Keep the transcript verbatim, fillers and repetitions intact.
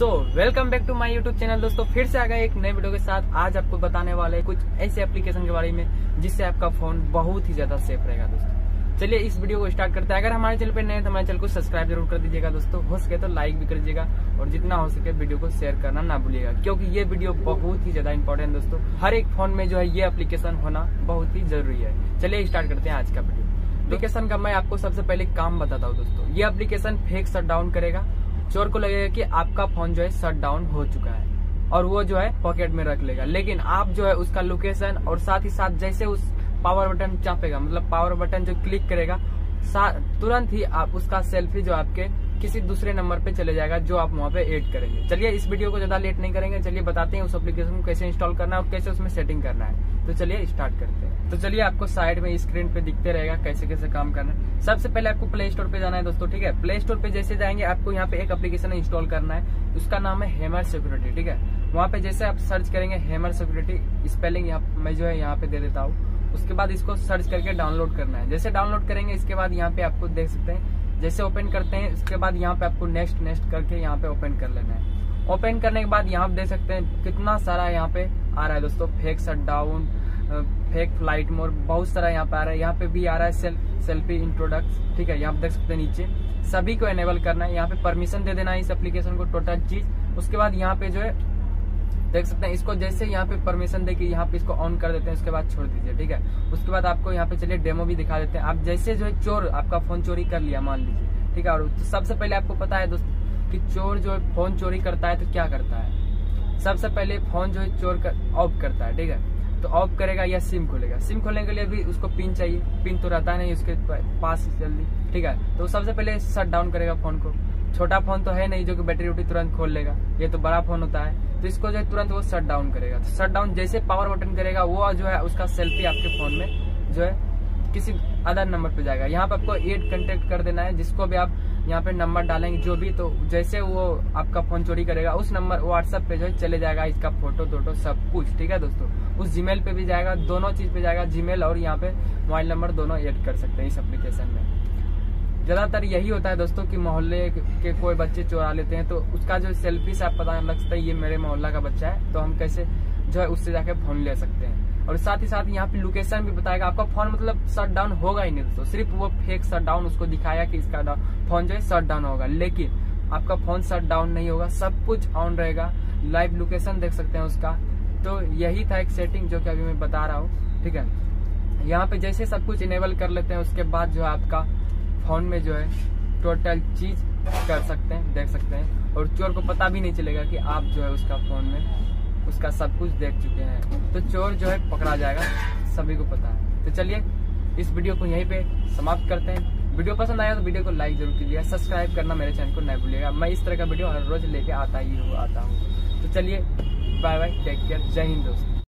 So welcome back to my YouTube channel दोस्तों, फिर से आ गए एक नए वीडियो के साथ। आज आपको बताने वाले हैं कुछ ऐसे एप्लीकेशन के बारे में जिससे आपका फोन बहुत ही ज्यादा सेफ रहेगा दोस्तों। चलिए इस वीडियो को स्टार्ट करते हैं। अगर हमारे चैनल पे नए हैं तो हमारे चैनल को सब्सक्राइब जरूर कर दीजिएगा दोस्तों, हो सके तो लाइक भी कर दीजिएगा और जितना हो सके वीडियो को शेयर करना ना भूलिएगा, क्योंकि ये वीडियो बहुत ही ज्यादा इंपॉर्टेंट दोस्तों। हर एक फोन में जो है ये एप्लीकेशन होना बहुत ही जरूरी है। चलिए स्टार्ट करते हैं आज का वीडियो। एप्लीकेशन का मैं आपको सबसे पहले काम बताता हूँ दोस्तों। ये एप्लीकेशन फेक शट डाउन करेगा, चोर को लगेगा कि आपका फोन जो है शट डाउन हो चुका है और वो जो है पॉकेट में रख लेगा, लेकिन आप जो है उसका लोकेशन और साथ ही साथ जैसे उस पावर बटन चापेगा, मतलब पावर बटन जो क्लिक करेगा तुरंत ही आप उसका सेल्फी जो आपके किसी दूसरे नंबर पे चले जाएगा जो आप वहाँ पे एड करेंगे। चलिए इस वीडियो को ज्यादा लेट नहीं करेंगे, चलिए बताते हैं उस एप्लीकेशन को कैसे इंस्टॉल करना है और कैसे उसमें सेटिंग करना है। तो चलिए स्टार्ट करते हैं। तो चलिए आपको साइड में स्क्रीन पे दिखते रहेगा कैसे कैसे काम करना है। सबसे पहले आपको प्ले स्टोर पे जाना है दोस्तों, ठीक है। प्ले स्टोर पे जैसे जाएंगे आपको यहाँ पे एक एप्लीकेशन इंस्टॉल करना है, उसका नाम है हैमर सिक्योरिटी, ठीक है। वहाँ पे जैसे आप सर्च करेंगे हैमर सिक्योरिटी, स्पेलिंग मैं जो है यहाँ पे दे देता हूँ। उसके बाद इसको सर्च करके डाउनलोड करना है। जैसे डाउनलोड करेंगे इसके बाद यहाँ पे आपको देख सकते हैं, जैसे ओपन करते हैं उसके बाद यहाँ पे आपको नेक्स्ट नेक्स्ट करके यहाँ पे ओपन कर लेना है। ओपन करने के बाद यहाँ पे देख सकते हैं कितना सारा यहाँ पे आ रहा है दोस्तों, fake shut down, fake flight mode, बहुत सारा यहाँ पे आ रहा है। यहाँ पे भी आ रहा है सेल, सेल्फी इंट्रोडक्ट, ठीक है। यहाँ पे देख सकते हैं नीचे सभी को एनेबल करना है, यहाँ पे परमिशन दे देना है इस एप्लीकेशन को टोटल चीज। उसके बाद यहाँ पे जो है देख सकते हैं इसको, जैसे यहाँ पे परमिशन दे के यहाँ पे इसको ऑन कर देते हैं, उसके बाद छोड़ दीजिए, ठीक है। उसके बाद आपको यहाँ पे चलिए डेमो भी दिखा देते हैं। आप जैसे जो है चोर आपका फोन चोरी कर लिया मान लीजिए, ठीक है। और तो सबसे पहले आपको पता है दोस्तों कि चोर जो है फोन चोरी करता है तो क्या करता है, सबसे पहले फोन जो है चोर ऑफ करता है, ठीक है। तो ऑफ करेगा या सिम खोलेगा। सिम खोलने के लिए भी उसको पिन चाहिए, पिन तो रहता नहीं उसके पास जल्दी, ठीक है। तो सबसे पहले शट डाउन करेगा फोन को। छोटा फोन तो है नहीं जो कि बैटरी उठी तुरंत खोल लेगा, ये तो बड़ा फोन होता है। तो इसको जो है तुरंत वो शट डाउन करेगा। तो शट डाउन जैसे पावर बटन करेगा वो जो है उसका सेल्फी आपके फोन में जो है किसी अदर नंबर पे जाएगा। यहाँ पे आपको एड कॉन्टेक्ट कर देना है, जिसको भी आप यहाँ पे नंबर डालेंगे जो भी, तो जैसे वो आपका फोन चोरी करेगा उस नंबर व्हाट्सएप पे जो है चले जाएगा, इसका फोटो टोटो सब कुछ, ठीक है दोस्तों। उस जीमेल पे भी जाएगा, दोनों चीज पे जाएगा, जीमेल और यहाँ पे मोबाइल नंबर दोनों एड कर सकते हैं इस एप्लीकेशन में। ज्यादातर यही होता है दोस्तों कि मोहल्ले के कोई बच्चे चोरा लेते हैं तो उसका जो सेल्फी से आप पता लग सकता है ये मेरे मोहल्ला का बच्चा है, तो हम कैसे जो है उससे जाके फोन ले सकते हैं। और साथ ही साथ यहाँ पे लोकेशन भी बताएगा। आपका फोन मतलब शट डाउन होगा ही नहीं दोस्तों, सिर्फ वो फेक शट डाउन उसको दिखाया कि इसका फोन जो है शट डाउन होगा, लेकिन आपका फोन शट डाउन नहीं होगा, सब कुछ ऑन रहेगा। लाइव लोकेशन देख सकते हैं उसका। तो यही था एक सेटिंग जो कि अभी मैं बता रहा हूँ, ठीक है। यहाँ पे जैसे सब कुछ इनेबल कर लेते हैं उसके बाद जो है आपका फोन में जो है टोटल चीज कर सकते हैं, देख सकते हैं, और चोर को पता भी नहीं चलेगा कि आप जो है उसका फोन में उसका सब कुछ देख चुके हैं। तो चोर जो है पकड़ा जाएगा, सभी को पता है। तो चलिए इस वीडियो को यहीं पे समाप्त करते हैं। वीडियो पसंद आया तो वीडियो को लाइक जरूर कीजिएगा, सब्सक्राइब करना मेरे चैनल को ना भूलिएगा। मैं इस तरह का वीडियो हर रोज लेके आता ही हूँ आता हूँ। तो चलिए बाय बाय, टेक केयर, जय हिंद दोस्तों।